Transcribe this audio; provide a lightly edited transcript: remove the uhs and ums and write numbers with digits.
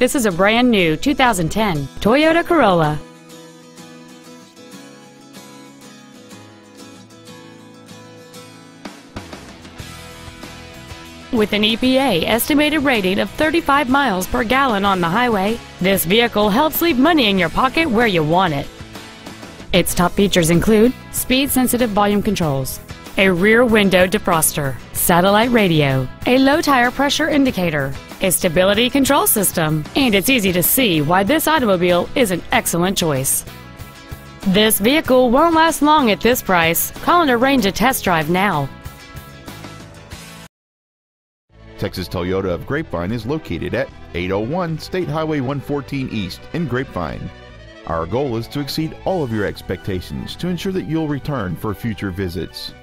This is a brand new 2010 Toyota Corolla. With an EPA estimated rating of 35 miles per gallon on the highway, this vehicle helps leave money in your pocket where you want it. Its top features include speed-sensitive volume controls, a rear window defroster, satellite radio, a low tire pressure indicator, a stability control system, and it's easy to see why this automobile is an excellent choice. This vehicle won't last long at this price. Call and arrange a test drive now. Texas Toyota of Grapevine is located at 801 State Highway 114 East in Grapevine. Our goal is to exceed all of your expectations to ensure that you'll return for future visits.